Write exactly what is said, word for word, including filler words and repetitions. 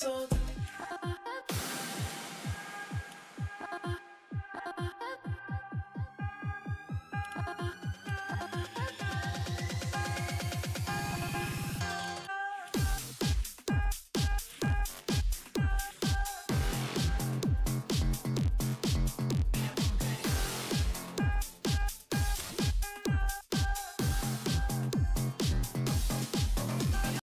so